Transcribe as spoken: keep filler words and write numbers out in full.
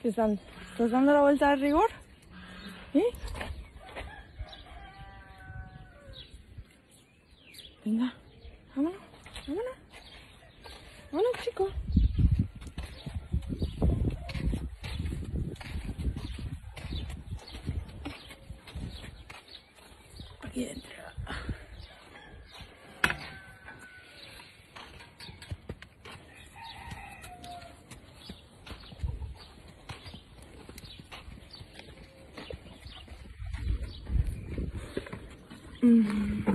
que están todos dando la vuelta de rigor. ¿Sí? Venga, vámonos, vámonos. Vámonos, chicos. Aquí dentro. Mm-hmm.